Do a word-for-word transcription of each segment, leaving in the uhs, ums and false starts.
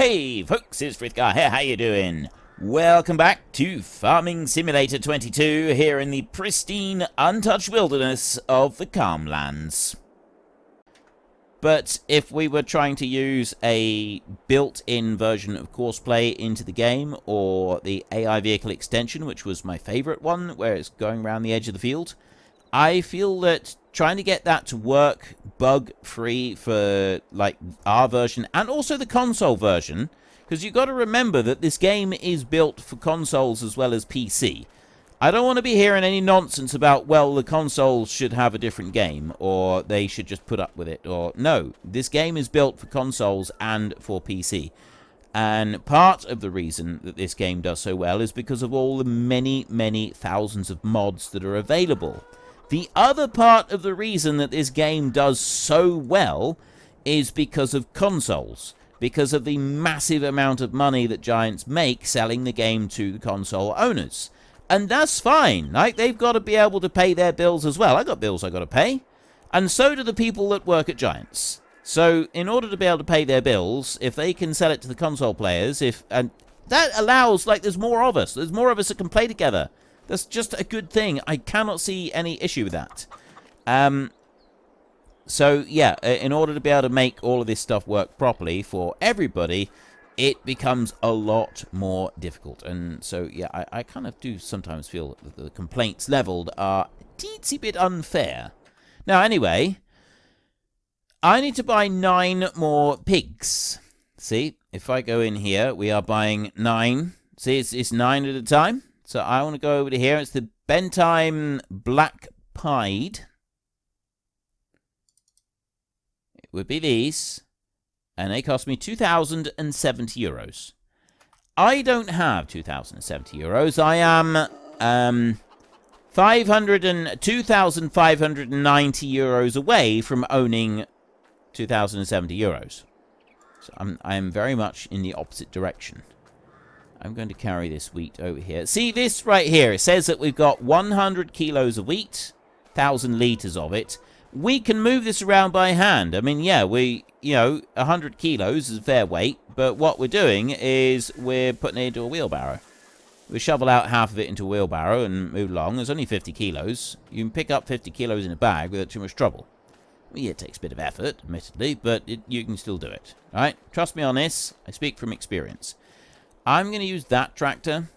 Hey folks, it's Frithgar here, how you doing? Welcome back to Farming Simulator twenty-two, here in the pristine, untouched wilderness of the Calm Lands. But if we were trying to use a built-in version of Courseplay into the game, or the A I vehicle extension, which was my favourite one, where it's going around the edge of the field, I feel that trying to get that to work bug-free for, like, our version and also the console version, because you've got to remember that this game is built for consoles as well as P C. I don't want to be hearing any nonsense about, well, the consoles should have a different game, or they should just put up with it, or... No, this game is built for consoles and for P C. And part of the reason that this game does so well is because of all the many, many thousands of mods that are available. The other part of the reason that this game does so well is because of consoles, because of the massive amount of money that Giants make selling the game to the console owners. And that's fine. Like, they've got to be able to pay their bills as well. I got bills I got to pay. And so do the people that work at Giants. So in order to be able to pay their bills, if they can sell it to the console players, if and that allows, like, there's more of us. There's more of us that can play together. That's just a good thing. I cannot see any issue with that. Um, so, yeah, in order to be able to make all of this stuff work properly for everybody, it becomes a lot more difficult. And so, yeah, I, I kind of do sometimes feel that the complaints leveled are a teensy bit unfair. Now, anyway, I need to buy nine more pigs. See, if I go in here, we are buying nine. See, it's, it's nine at a time. So I want to go over to here. It's the Bentheim Black Pied. It would be these. And they cost me two thousand seventy euros. I don't have two thousand seventy euros. I am um, two thousand five hundred ninety euros away from owning two thousand seventy euros. So I'm, I'm very much in the opposite direction. I'm going to carry this wheat over here. See this right here? It says that we've got one hundred kilos of wheat, one thousand litres of it. We can move this around by hand. I mean, yeah, we, you know, one hundred kilos is a fair weight, but what we're doing is we're putting it into a wheelbarrow. We shovel out half of it into a wheelbarrow and move along. There's only fifty kilos. You can pick up fifty kilos in a bag without too much trouble. I mean, yeah, it takes a bit of effort, admittedly, but it, you can still do it. All right? Trust me on this. I speak from experience. I'm going to use that tractor,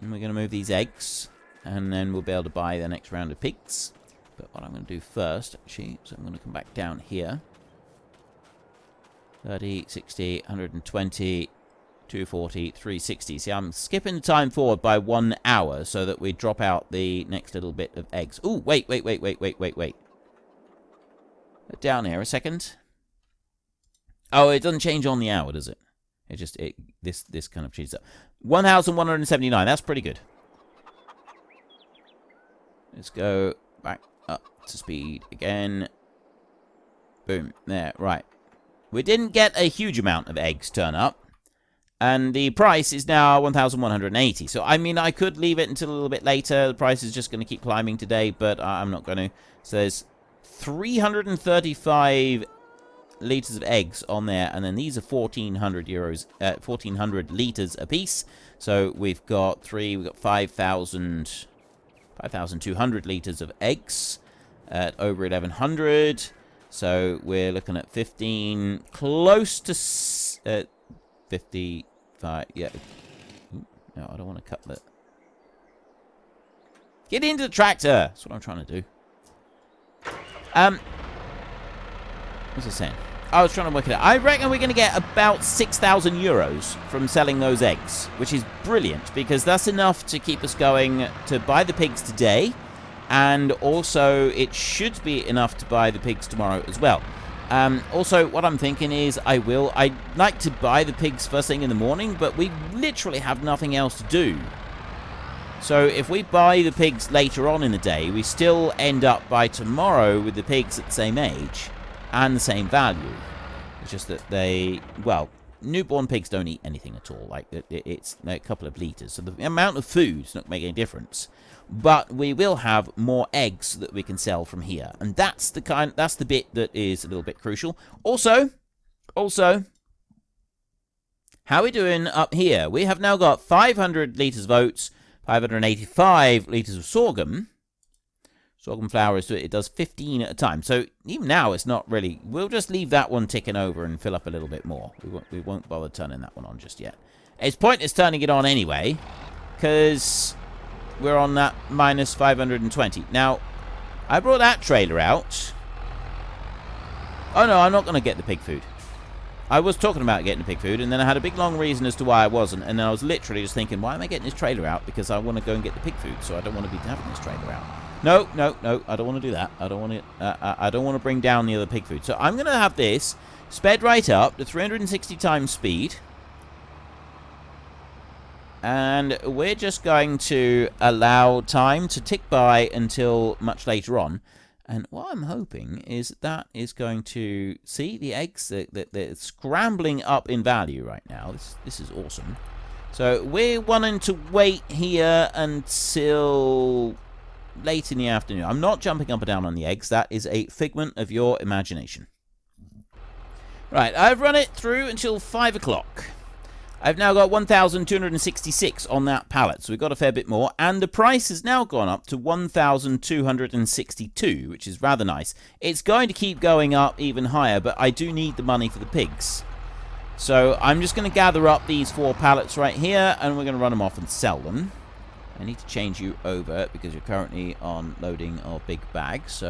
and we're going to move these eggs, and then we'll be able to buy the next round of pigs. But what I'm going to do first, actually, so I'm going to come back down here. thirty, sixty, one hundred twenty, two forty, three sixty. See, I'm skipping the time forward by one hour so that we drop out the next little bit of eggs. Ooh, wait, wait, wait, wait, wait, wait, wait. Down here a second. Oh, it doesn't change on the hour, does it? It just, it, this, this kind of cheats up. one thousand one hundred seventy-nine, that's pretty good. Let's go back up to speed again. Boom, there, right. We didn't get a huge amount of eggs turn up. And the price is now one thousand one hundred eighty. So, I mean, I could leave it until a little bit later. The price is just going to keep climbing today, but I'm not going to. So there's three hundred thirty-five litres of eggs on there, and then these are fourteen hundred euros, uh, fourteen hundred litres a piece. So we've got three, we've got five thousand, five thousand two hundred litres of eggs at over eleven hundred. So we're looking at fifteen, close to uh, fifty-five. Yeah, no, I don't want to cut that. Get into the tractor. That's what I'm trying to do. Um. What's it saying? I was trying to work it out. I reckon we're going to get about six thousand euros from selling those eggs, which is brilliant, because that's enough to keep us going to buy the pigs today, and also it should be enough to buy the pigs tomorrow as well. Um, also, what I'm thinking is I will... I'd like to buy the pigs first thing in the morning, but we literally have nothing else to do. So if we buy the pigs later on in the day, we still end up by tomorrow with the pigs at the same age and the same value. It's just that they, well, newborn pigs don't eat anything at all. Like, it, it's a couple of litres. So the amount of food's not making a difference. But we will have more eggs that we can sell from here. And that's the kind, that's the bit that is a little bit crucial. Also, also, How are we doing up here? We have now got five hundred litres of oats, five hundred eighty-five litres of sorghum. Sorghum flour, is it does fifteen at a time. So even now it's not really... We'll just leave that one ticking over and fill up a little bit more. We won't, we won't bother turning that one on just yet. It's pointless turning it on anyway, because we're on that minus five hundred twenty. Now, I brought that trailer out. Oh no, I'm not going to get the pig food. I was talking about getting the pig food, and then I had a big long reason as to why I wasn't, and then I was literally just thinking, why am I getting this trailer out? Because I want to go and get the pig food, so I don't want to be having this trailer out. No, no, no, I don't want to do that. I don't want to. Uh, I don't want to bring down the other pig food. So I'm going to have this sped right up to three hundred sixty times speed, and we're just going to allow time to tick by until much later on. And what I'm hoping is that is going to see the eggs that they're, they're scrambling up in value right now. This this is awesome. So we're wanting to wait here until late in the afternoon. I'm not jumping up and down on the eggs. That is a figment of your imagination. Right, I've run it through until five o'clock. I've now got one thousand two hundred sixty-six on that pallet, so we've got a fair bit more. And the price has now gone up to one thousand two hundred sixty-two, which is rather nice. It's going to keep going up even higher, but I do need the money for the pigs. So I'm just going to gather up these four pallets right here, and we're going to run them off and sell them. I need to change you over, because you're currently on loading our big bag. So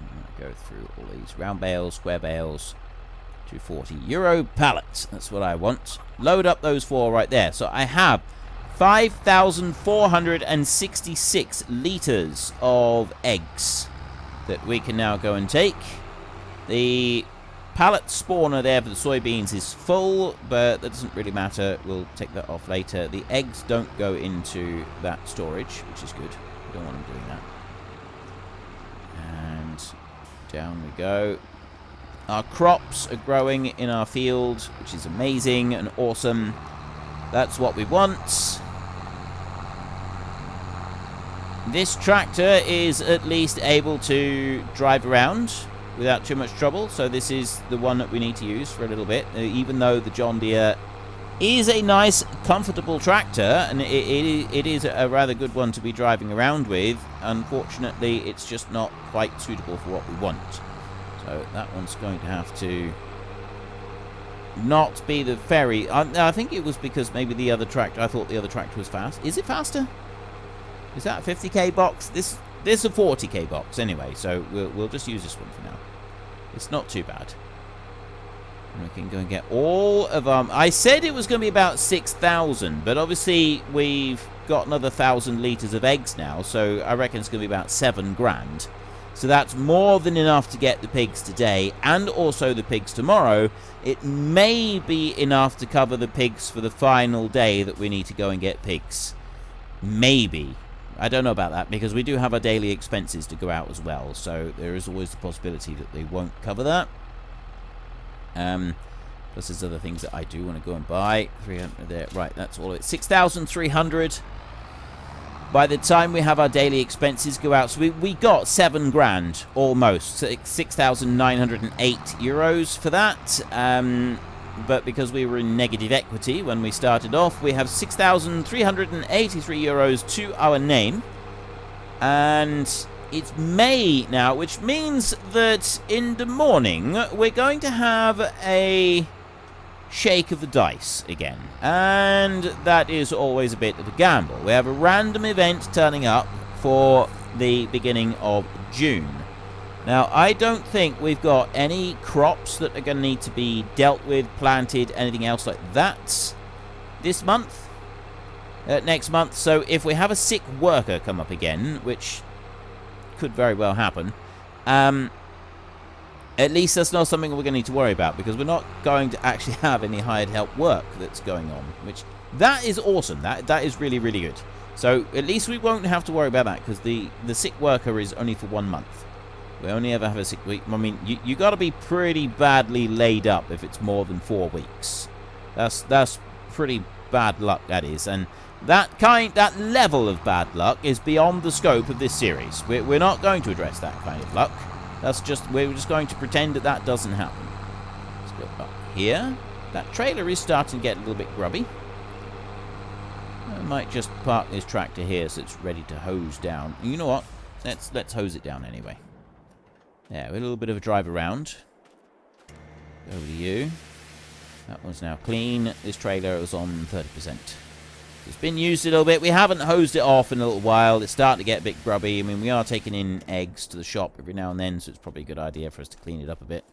I'm going to go through all these round bales, square bales... two hundred forty euro pallets. That's what I want. Load up those four right there. So I have five thousand four hundred sixty-six litres of eggs that we can now go and take. The pallet spawner there for the soybeans is full, but that doesn't really matter. We'll take that off later. The eggs don't go into that storage, which is good. We don't want them doing that. And down we go. Our crops are growing in our field, which is amazing and awesome. That's what we want. This tractor is at least able to drive around without too much trouble. So this is the one that we need to use for a little bit. Even though the John Deere is a nice, comfortable tractor, and it, it, it is a rather good one to be driving around with, unfortunately, it's just not quite suitable for what we want. So that one's going to have to not be the ferry. I, I think it was because maybe the other tractor, I thought the other tractor was fast. Is it faster? Is that a fifty K box? This this a forty K box anyway, so we'll, we'll just use this one for now. It's not too bad. And we can go and get all of um. I said it was going to be about six thousand, but obviously we've got another one thousand litres of eggs now, so I reckon it's going to be about seven grand. So that's more than enough to get the pigs today and also the pigs tomorrow. It may be enough to cover the pigs for the final day that we need to go and get pigs. Maybe. I don't know about that, because we do have our daily expenses to go out as well. So there is always the possibility that they won't cover that. Um, plus there's other things that I do want to go and buy. three hundred there. Right, that's all of it. six thousand three hundred. By the time we have our daily expenses go out, so we, we got seven grand almost, six thousand nine hundred eight euros for that. Um, but because we were in negative equity when we started off, we have six thousand three hundred eighty-three euros to our name. And it's May now, which means that in the morning we're going to have a shake of the dice again, and that is always a bit of a gamble. We have a random event turning up for the beginning of June. Now, I don't think we've got any crops that are going to need to be dealt with, planted, anything else like that this month, uh, next month. So if we have a sick worker come up again, which could very well happen, um at least that's not something we're going to need to worry about, because we're not going to actually have any hired help work that's going on, which that is awesome. That that is really, really good. So at least we won't have to worry about that, because the, the sick worker is only for one month. We only ever have a sick week. I mean, you, you got to be pretty badly laid up if it's more than four weeks. That's that's pretty bad luck, that is. And that kind, that level of bad luck is beyond the scope of this series. We're, we're not going to address that kind of luck. That's just, we're just going to pretend that that doesn't happen. Let's go up here. That trailer is starting to get a little bit grubby. I might just park this tractor here so it's ready to hose down. You know what? Let's let's hose it down anyway. There, a little bit of a drive around. Over to you. That one's now clean. This trailer is on thirty percent. It's been used a little bit. We haven't hosed it off in a little while. It's starting to get a bit grubby. I mean, we are taking in eggs to the shop every now and then, so it's probably a good idea for us to clean it up a bit.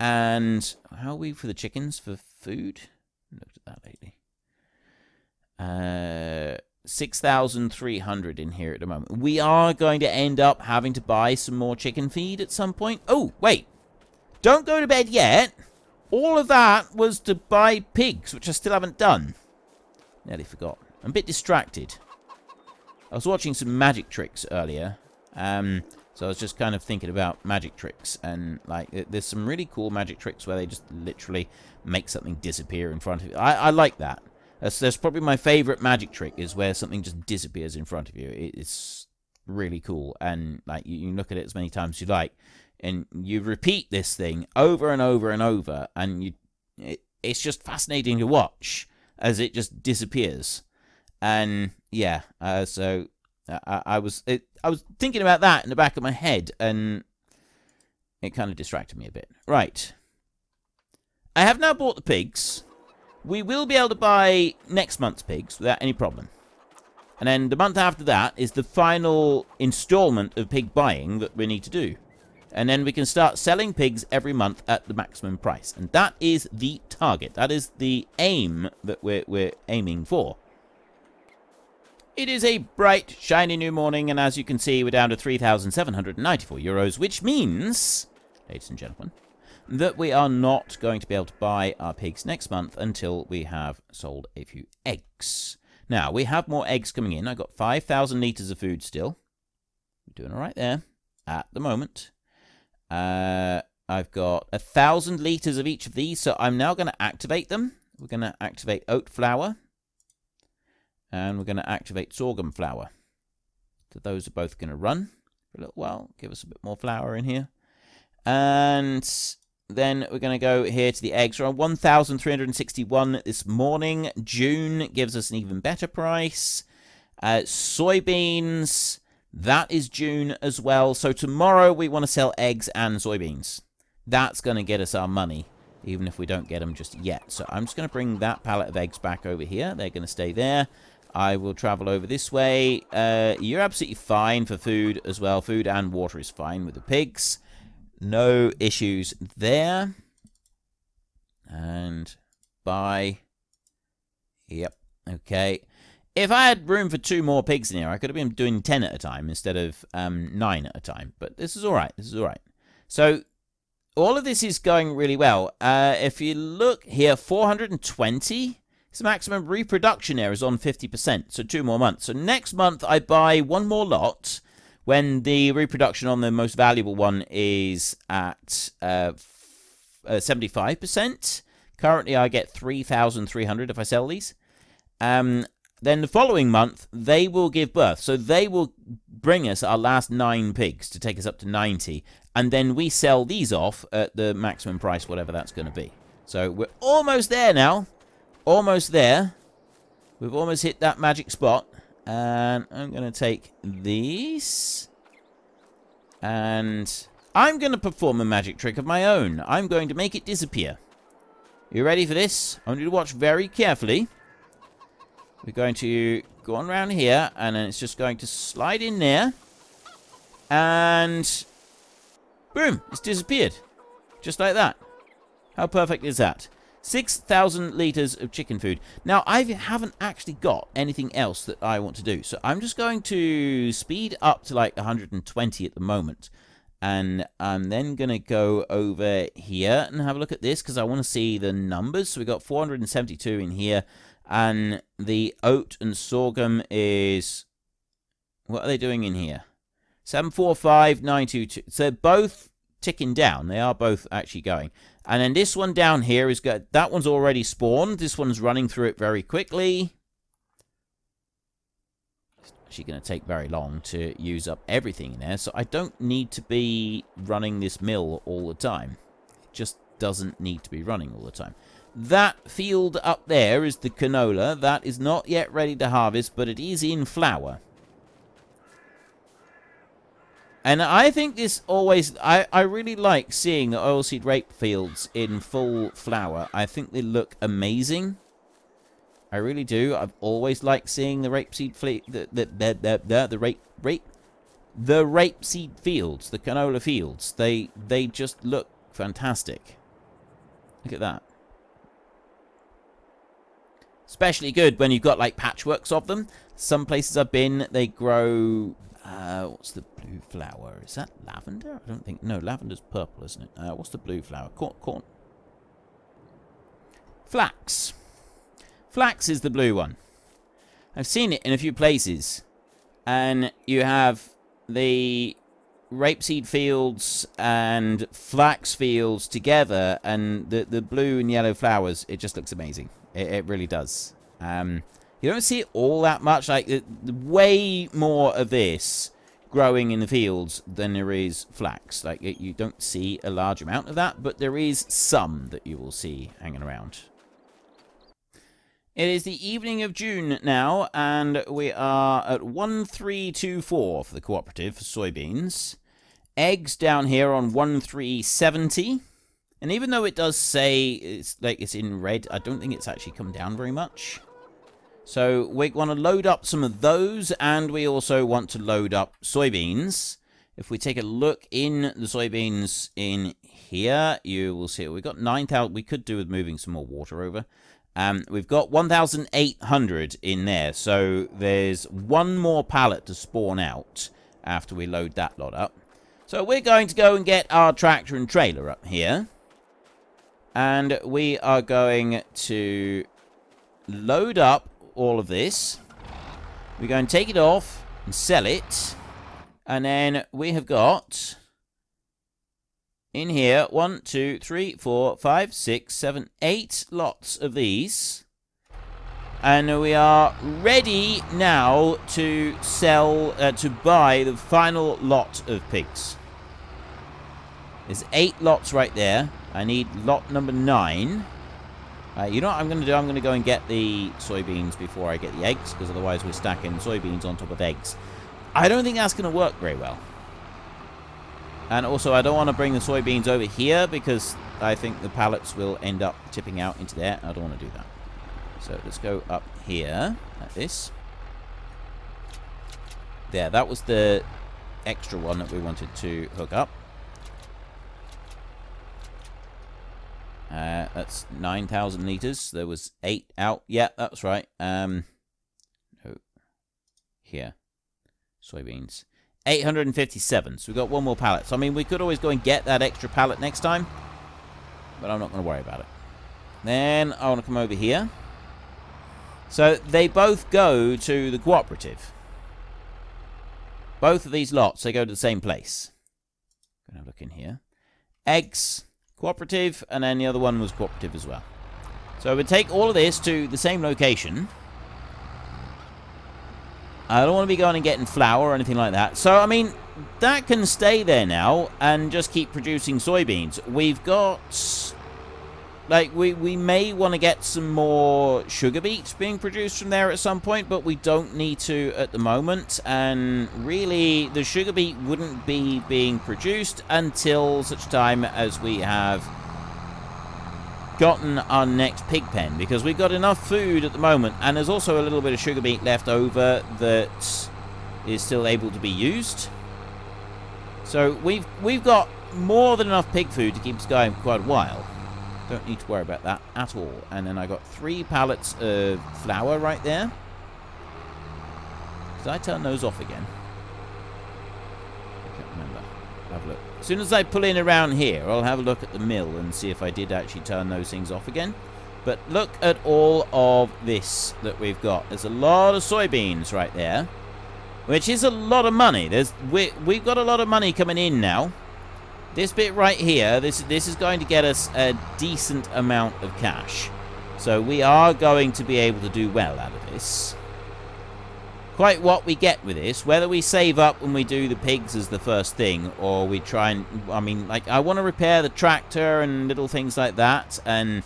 And how are we for the chickens for food? I looked at that lately. Uh, six thousand three hundred in here at the moment. We are going to end up having to buy some more chicken feed at some point. Oh, wait. Don't go to bed yet. All of that was to buy pigs, which I still haven't done. Nearly forgot. I'm a bit distracted. I was watching some magic tricks earlier. Um, so I was just kind of thinking about magic tricks. And, like, there's some really cool magic tricks where they just literally make something disappear in front of you. I, I like that. That's, that's probably my favourite magic trick, is where something just disappears in front of you. It, it's really cool. And, like, you, you look at it as many times as you like. And you repeat this thing over and over and over. And you, it, it's just fascinating to watch, as it just disappears. And yeah, uh, so I, I was it, I was thinking about that in the back of my head, and it kind of distracted me a bit. Right, I have now bought the pigs. We will be able to buy next month's pigs without any problem, and then the month after that is the final installment of pig buying that we need to do, and then we can start selling pigs every month at the maximum price, and that is the target. That is the aim that we're, we're aiming for. It is a bright, shiny new morning, and as you can see, we're down to three thousand seven hundred ninety-four euros, which means, ladies and gentlemen, that we are not going to be able to buy our pigs next month until we have sold a few eggs. Now, we have more eggs coming in. I've got five thousand litres of food still. We're doing all right there at the moment. Uh... I've got a thousand litres of each of these, so I'm now going to activate them. We're going to activate oat flour, and we're going to activate sorghum flour. So those are both going to run for a little while. Give us a bit more flour in here. And then we're going to go here to the eggs. We're on one thousand three hundred sixty-one this morning. June gives us an even better price. Uh, soybeans, that is June as well. So tomorrow we want to sell eggs and soybeans. That's going to get us our money, even if we don't get them just yet. So I'm just going to bring that pallet of eggs back over here. They're going to stay there. I will travel over this way. Uh, you're absolutely fine for food as well. Food and water is fine with the pigs. No issues there. And bye. Yep. Okay. If I had room for two more pigs in here, I could have been doing ten at a time instead of um, nine at a time. But this is all right. This is all right. So all of this is going really well. Uh, if you look here, four hundred twenty. It's maximum reproduction there is on fifty percent, so two more months. So next month I buy one more lot when the reproduction on the most valuable one is at uh, uh, seventy-five percent. Currently I get three thousand three hundred if I sell these. Um, then the following month they will give birth. So they will bring us our last nine pigs to take us up to ninety. And then we sell these off at the maximum price, whatever that's going to be. So we're almost there now. Almost there. We've almost hit that magic spot. And I'm going to take these. And I'm going to perform a magic trick of my own. I'm going to make it disappear. You ready for this? I want you to watch very carefully. We're going to go on around here. And then it's just going to slide in there. And boom, it's disappeared. Just like that. How perfect is that? six thousand litres of chicken food. Now, I haven't actually got anything else that I want to do. So I'm just going to speed up to like one hundred twenty at the moment. And I'm then going to go over here and have a look at this because I want to see the numbers. So we've got four hundred seventy-two in here. And the oat and sorghum is... What are they doing in here? seven four five nine two two. So they're both ticking down. They are both actually going. And then this one down here is good. That one's already spawned. This one's running through it very quickly. It's actually going to take very long to use up everything in there. So I don't need to be running this mill all the time. It just doesn't need to be running all the time. That field up there is the canola. That is not yet ready to harvest, but it is in flower. And I think this always... I, I really like seeing the oilseed rape fields in full flower. I think they look amazing. I really do. I've always liked seeing the rapeseed... The, the, the, the, the, the rape... rape the rapeseed fields. The canola fields. They, they just look fantastic. Look at that. Especially good when you've got, like, patchworks of them. Some places I've been, they grow... Uh, what's the blue flower? Is that lavender? I don't think... No, lavender's purple, isn't it? Uh, what's the blue flower? Corn, corn. Flax. Flax is the blue one. I've seen it in a few places. And you have the rapeseed fields and flax fields together. And the, the blue and yellow flowers, it just looks amazing. It, it really does. Um... You don't see it all that much. Like, the, the way more of this growing in the fields than there is flax. Like, it, you don't see a large amount of that, but there is some that you will see hanging around. It is the evening of June now, and we are at one three two four for the cooperative for soybeans. Eggs down here on one three seventy. And even though it does say it's like it's in red, I don't think it's actually come down very much. So we want to load up some of those, and we also want to load up soybeans. If we take a look in the soybeans in here, you will see we've got nine thousand. We could do with moving some more water over. Um, we've got one thousand eight hundred in there. So there's one more pallet to spawn out after we load that lot up. So we're going to go and get our tractor and trailer up here. And we are going to load up all of this. We're going to take it off and sell it, and then we have got in here one two three four five six seven eight lots of these, and we are ready now to sell uh, to buy the final lot of pigs. There's eight lots right there. I need lot number nine. Uh, you know what I'm going to do? I'm going to go and get the soybeans before I get the eggs, because otherwise we're stacking soybeans on top of eggs. I don't think that's going to work very well. And also, I don't want to bring the soybeans over here, because I think the pallets will end up tipping out into there. I don't want to do that. So let's go up here, like this. There, that was the extra one that we wanted to hook up. Uh, that's nine thousand litres. There was eight out. Yeah, that's right. Um, no. Here. Soybeans. eight hundred fifty-seven. So we've got one more pallet. So, I mean, we could always go and get that extra pallet next time. But I'm not going to worry about it. Then I want to come over here. So they both go to the cooperative. Both of these lots, they go to the same place. I'm going to look in here. Eggs. Cooperative, and then the other one was cooperative as well. So we take all of this to the same location. I don't want to be going and getting flour or anything like that. So, I mean, that can stay there now and just keep producing soybeans. We've got... Like, we, we may want to get some more sugar beets being produced from there at some point, but we don't need to at the moment. And really, the sugar beet wouldn't be being produced until such time as we have gotten our next pig pen, because we've got enough food at the moment. And there's also a little bit of sugar beet left over that is still able to be used. So we've, we've got more than enough pig food to keep us going for quite a while. Don't need to worry about that at all. And then I got three pallets of flour right there. Did I turn those off again? I can't remember. Have a look. As soon as I pull in around here, I'll have a look at the mill and see if I did actually turn those things off again. But look at all of this that we've got. There's a lot of soybeans right there, which is a lot of money. There's we, we've got a lot of money coming in now. This bit right here, this, this is going to get us a decent amount of cash. So we are going to be able to do well out of this. Quite what we get with this, whether we save up when we do the pigs as the first thing, or we try and... I mean, like, I want to repair the tractor and little things like that, and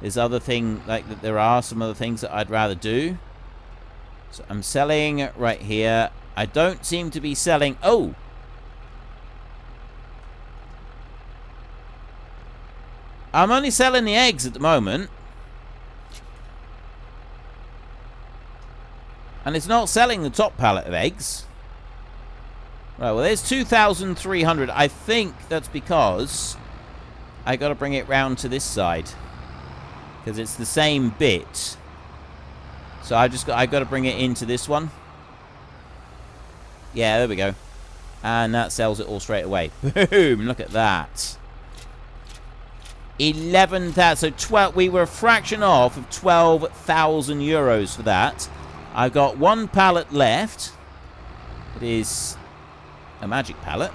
There's other thing, like that there are some other things that I'd rather do. So I'm selling right here. I don't seem to be selling. Oh! I'm only selling the eggs at the moment. And it's not selling the top pallet of eggs. Right, well, there's two thousand three hundred. I think that's because I got to bring it round to this side. Because it's the same bit. So I just got, I got to bring it into this one. Yeah, there we go. And that sells it all straight away. Boom, look at that. eleven thousand, so twelve, we were a fraction off of twelve thousand euros for that. I've got one pallet left. It is a magic pallet.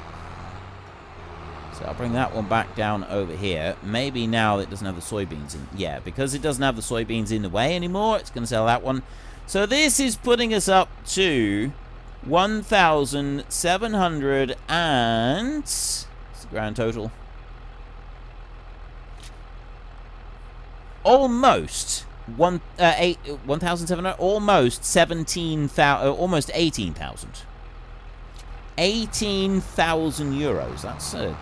So I'll bring that one back down over here. Maybe now it doesn't have the soybeans in. Yeah, because it doesn't have the soybeans in the way anymore, it's going to sell that one. So this is putting us up to one thousand seven hundred and... It's the grand total. Almost one uh, eight one thousand seven hundred, almost seventeen thousand, almost eighteen thousand. Eighteen thousand euros. That's a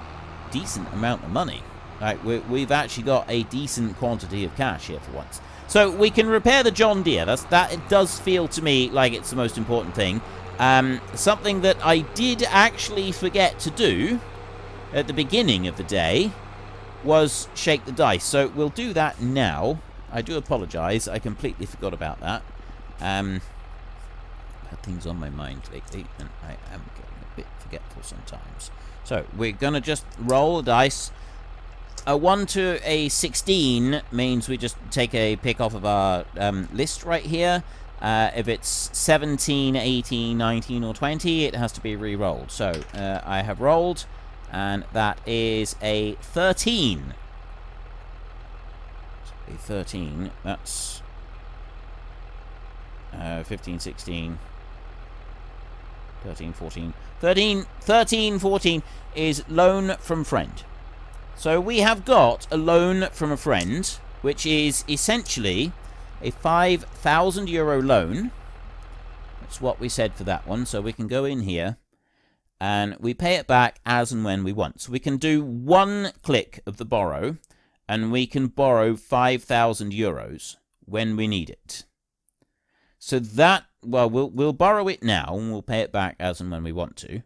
decent amount of money. Right, we, we've actually got a decent quantity of cash here for once. So we can repair the John Deere. That's that. It does feel to me like it's the most important thing. Um, something that I did actually forget to do at the beginning of the day was shake the dice, so we'll do that now. I do apologize, I completely forgot about that. Um, I had things on my mind lately, and I am getting a bit forgetful sometimes. So we're gonna just roll the dice. A one to a sixteen means we just take a pick off of our um, list right here. Uh, if it's seventeen, eighteen, nineteen, or twenty, it has to be re-rolled. So uh, I have rolled. And that is a thirteen. A thirteen. That's uh, fifteen, sixteen, thirteen, fourteen. thirteen, thirteen, fourteen is loan from friend. So we have got a loan from a friend, which is essentially a five thousand euro loan. That's what we said for that one. So we can go in here. And we pay it back as and when we want. So we can do one click of the borrow, and we can borrow five thousand euros when we need it. So that, well, we'll, we'll borrow it now, and we'll pay it back as and when we want to.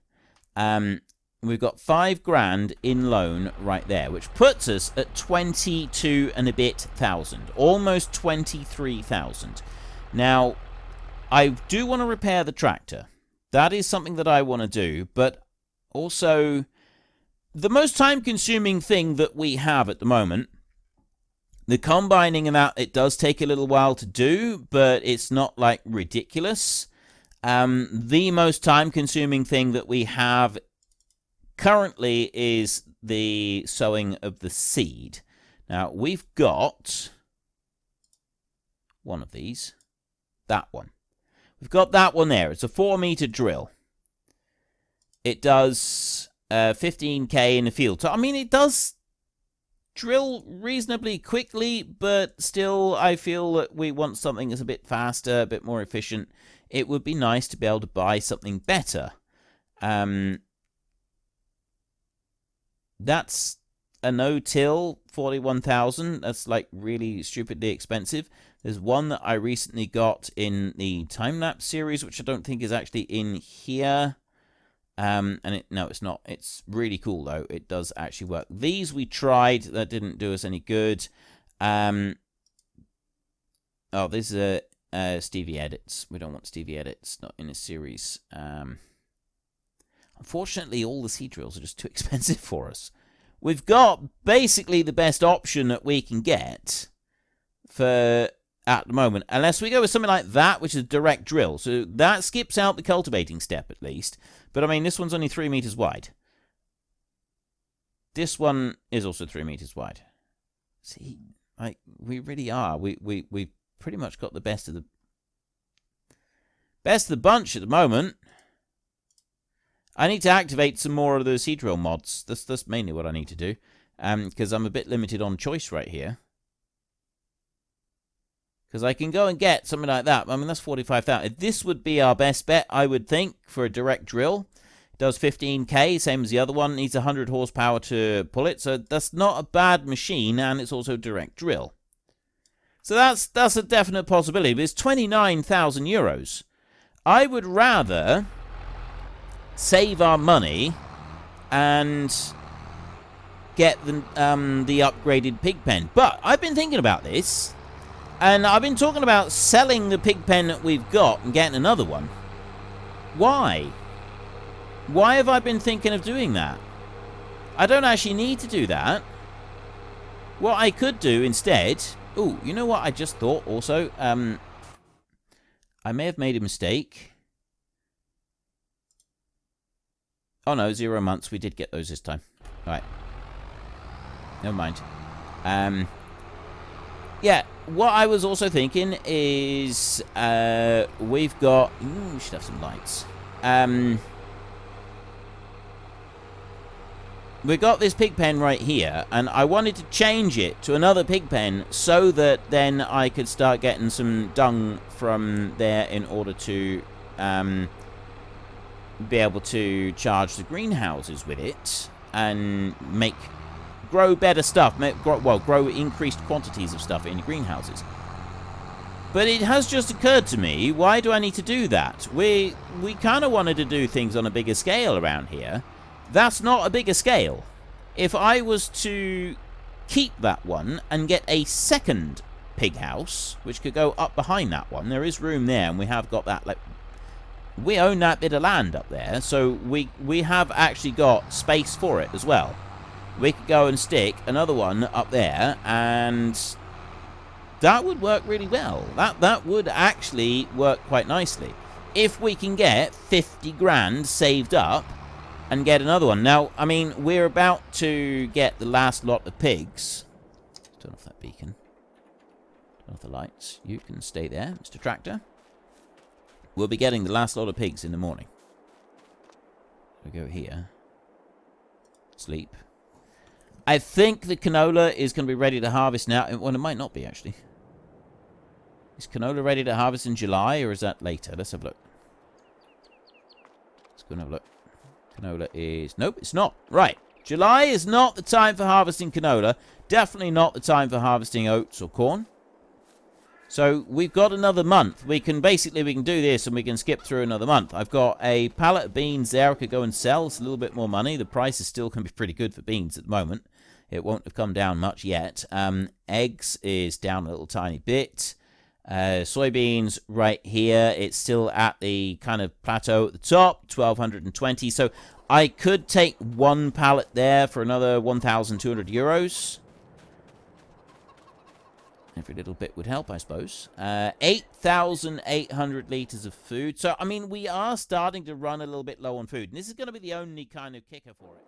Um, we've got five grand in loan right there, which puts us at twenty-two and a bit thousand, almost twenty-three thousand. Now, I do want to repair the tractor. That is something that I want to do, but also the most time-consuming thing that we have at the moment, the combining and that, it does take a little while to do, but it's not, like, ridiculous. Um, the most time-consuming thing that we have currently is the sowing of the seed. Now, we've got one of these, that one. We've got that one there. It's a four meter drill. It does uh, fifteen K in the field. So, I mean, it does drill reasonably quickly, but still I feel that we want something that's a bit faster, a bit more efficient. It would be nice to be able to buy something better. Um, that's a no-till, forty-one thousand. That's, like, really stupidly expensive. There's one that I recently got in the time-lapse series, which I don't think is actually in here. Um, and it, no, it's not. It's really cool, though. It does actually work. These we tried. That didn't do us any good. Um, oh, this is uh, uh, Stevie Edits. We don't want Stevie Edits. Not in a series. Um, unfortunately, all the seed drills are just too expensive for us. We've got basically the best option that we can get for... at the moment, unless we go with something like that, which is a direct drill. So that skips out the cultivating step, at least. But, I mean, this one's only three meters wide. This one is also three meters wide. See, like, we really are. We, we, we pretty much got the best of the... best of the bunch at the moment. I need to activate some more of those seed drill mods. That's, that's mainly what I need to do. Um, because I'm a bit limited on choice right here. because I can go and get something like that. I mean, that's forty-five thousand. This would be our best bet, I would think, for a direct drill. It does fifteen K, same as the other one. It needs one hundred horsepower to pull it, so that's not a bad machine, and it's also a direct drill. So that's that's a definite possibility, but it's twenty-nine thousand euros. I would rather save our money and get the, um, the upgraded pig pen. But I've been thinking about this, and I've been talking about selling the pig pen that we've got and getting another one. Why? Why have I been thinking of doing that? I don't actually need to do that. What I could do instead... Oh, you know what I just thought also? Um, I may have made a mistake. Oh no, zero months. We did get those this time. Alright. Never mind. Um, yeah, what I was also thinking is uh, we've got... Ooh, we should have some lights. Um... We've got this pig pen right here, and I wanted to change it to another pig pen so that then I could start getting some dung from there in order to um, be able to charge the greenhouses with it and make grow better stuff, make, grow, well, grow increased quantities of stuff in greenhouses. But it has just occurred to me, why do I need to do that? We, we kind of wanted to do things on a bigger scale around here. That's not a bigger scale. If I was to keep that one and get a second pig house, which could go up behind that one, there is room there, and we have got that, like, we own that bit of land up there, so we, we have actually got space for it as well. We could go and stick another one up there, and that would work really well. That, that would actually work quite nicely. If we can get fifty grand saved up, and get another one. Now, I mean, we're about to get the last lot of pigs. Turn off that beacon. Turn off the lights. You can stay there, Mister Tractor. We'll be getting the last lot of pigs in the morning. We go here. Sleep. I think the canola is going to be ready to harvest now. Well, it might not be, actually. Is canola ready to harvest in July, or is that later? Let's have a look. Let's go and have a look. Canola is... Nope, it's not. Right. July is not the time for harvesting canola. Definitely not the time for harvesting oats or corn. So we've got another month. We can basically, we can do this and we can skip through another month. I've got a pallet of beans there I could go and sell. It's a little bit more money. The price is still going to be pretty good for beans at the moment. It won't have come down much yet. Um, eggs is down a little tiny bit. Uh, soybeans right here, it's still at the kind of plateau at the top, twelve twenty, so I could take one pallet there for another one thousand two hundred euros. Every little bit would help, I suppose. Uh, eight thousand eight hundred litres of food, so I mean we are starting to run a little bit low on food, and this is going to be the only kind of kicker for it.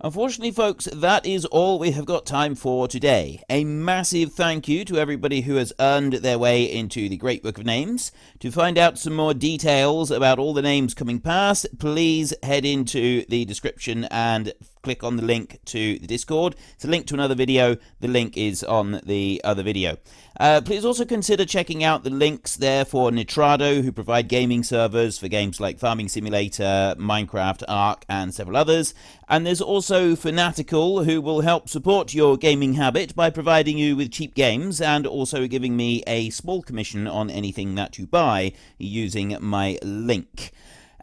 Unfortunately, folks, that is all we have got time for today. A massive thank you to everybody who has earned their way into the Great Book of Names. To find out some more details about all the names coming past, please head into the description and click on the link to the Discord. It's a link to another video. The link is on the other video. Uh, please also consider checking out the links there for Nitrado, who provide gaming servers for games like Farming Simulator, Minecraft, Ark, and several others. And there's also Fanatical, who will help support your gaming habit by providing you with cheap games and also giving me a small commission on anything that you buy using my link.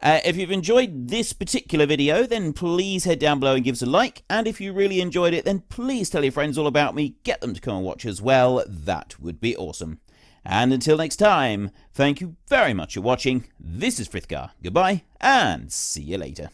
Uh, if you've enjoyed this particular video, then please head down below and give us a like. And if you really enjoyed it, then please tell your friends all about me. Get them to come and watch as well. That would be awesome. And until next time, thank you very much for watching. This is Frithgar. Goodbye, and see you later.